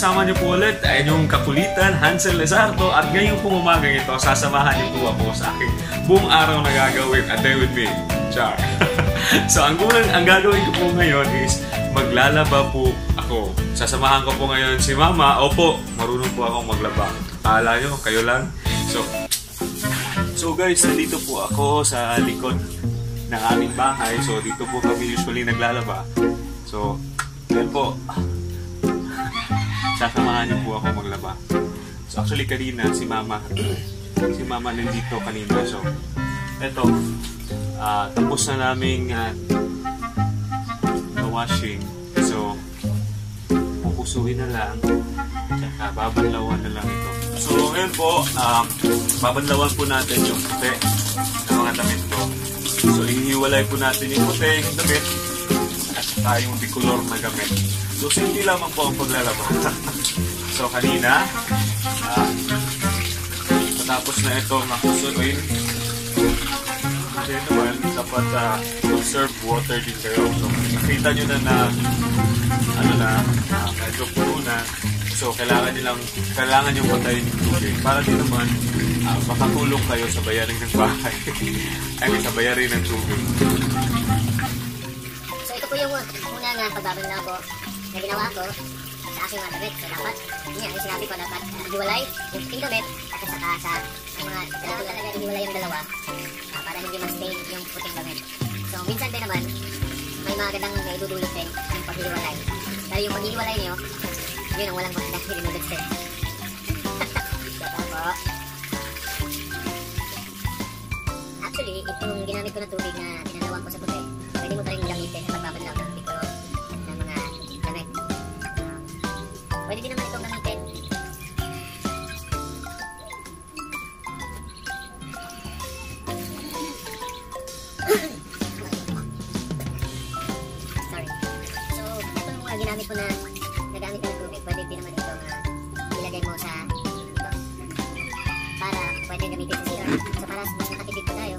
kasama niyo po ulit ay yung kakulitan Hansel Lazardo at ngayong pong umagang ito, sasamahan niyo po ako sa aking buong araw na gagawin a day with me. Char! So ang gagawin ko po ngayon is maglalaba po ako. Sasamahan ko po ngayon si Mama. Opo, marunong po akong maglaba. Akala nyo, kayo lang. So guys, dito po ako sa likod ng aming bahay. So dito po kami usually naglalaba. So, yan po. Sasamahan niyo po ako maglaba. So actually kanina si mama nandito kanina. So eto, tapos na naming washing. So pupusuin na lang. Tsaka babadlawan na lang ito. So yan po, babadlawan po natin yung puti ng mga damit ko. So ihiwalay po natin yung puti ng damit at tayong bicolor na gamit. So, simple lamang po ang paglalaba. So, kanina, matapos na itong makusuin, kasi naman, dapat conserve water din kayo. So, nakita nyo na medyo puro na. So, kailangan nyo patayin yung tubig. Para din naman, makatulong kayo sa bayarin ng bahay. Ay, sa bayarin ng tubig. So, ito po yung una na pagbabanda ko na ginawa ko sa aking mga damit. So dapat, yun yung sinabi ko, dapat hiwalay yung puting damit at saka sa mga dalawang talaga hiwalay yung dalawa para hindi ma-stain yung puting damit. So minsan din naman, may magandang naidudulot din yung paghiwalay. Dahil yung paghiwalay nyo, yun ang walang magandang dinudulot din. Actually, itong ginamit ko na tubig na tinalawan ko sa puti, pwede mo pa rin gamitin sa pagbabadlaw ng bicolor ng mga damit. Pwede din naman itong gamitin. Sorry. So, ito yung mga ginamit ko na nagamit ng tubig. Pwede din naman itong ilagay mo sa ito. Para pwede gamitin sa sila. So, para mas nakatipid po tayo.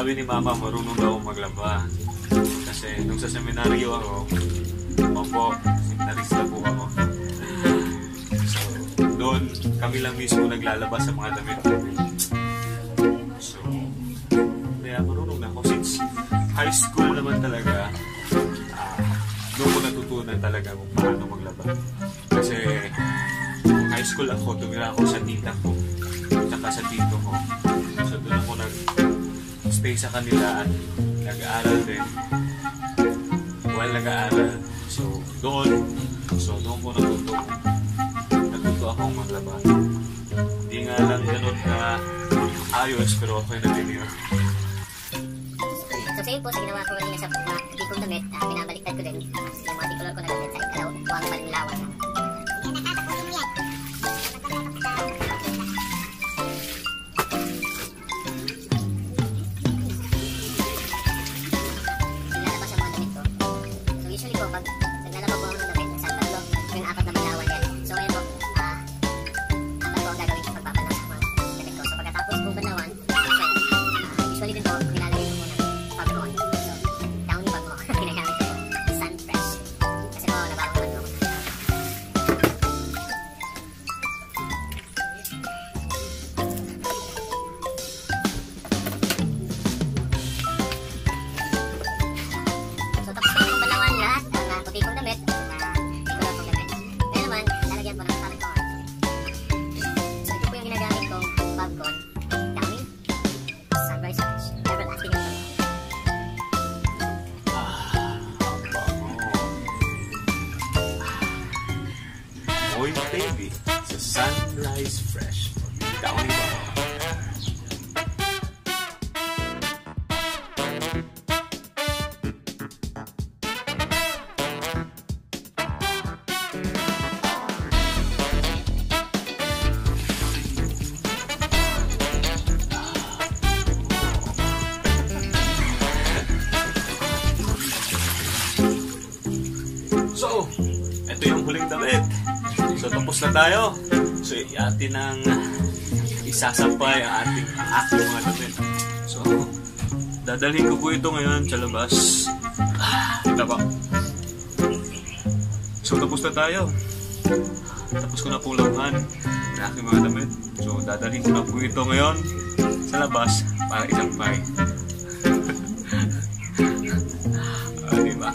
Sabi ni Mama, marunong daw maglaba. Kasi nung sa seminaryo ako, seminarista po ako. So, doon kami lang mismo naglalaba sa mga damit. So, kaya marunong na ako. Since high school naman talaga, doon ko natutunan talaga kung paano maglaba. Kasi high school ako, tumira ako sa tita ko, tsaka sa tito ko. So, doon ako nag-stay sa kanila at nag-aaral din. Well, nag-aaral. So doon ko natuto akong maglaba. Hindi nga lang ganun na ayos, pero ako yung nag-video. So same po sa ginawa ko kanina sa bikong damit, pinabaliktad ko din yung mga bicolor ko na damit sa ikalaw, huwag maling lawan na. Pati ko baby, it's a sunrise fresh from your downy bottom. So, ito yung huling damit. So, tapos na tayo. So, atin ang isasampay ang ating aking mga damit. So, dadalhin ko po ito ngayon sa labas. Kita ba? So, tapos na tayo. Tapos ko na po laman ang aking mga damit. So, dadalhin ko na po ito ngayon sa labas para isampay. Diba?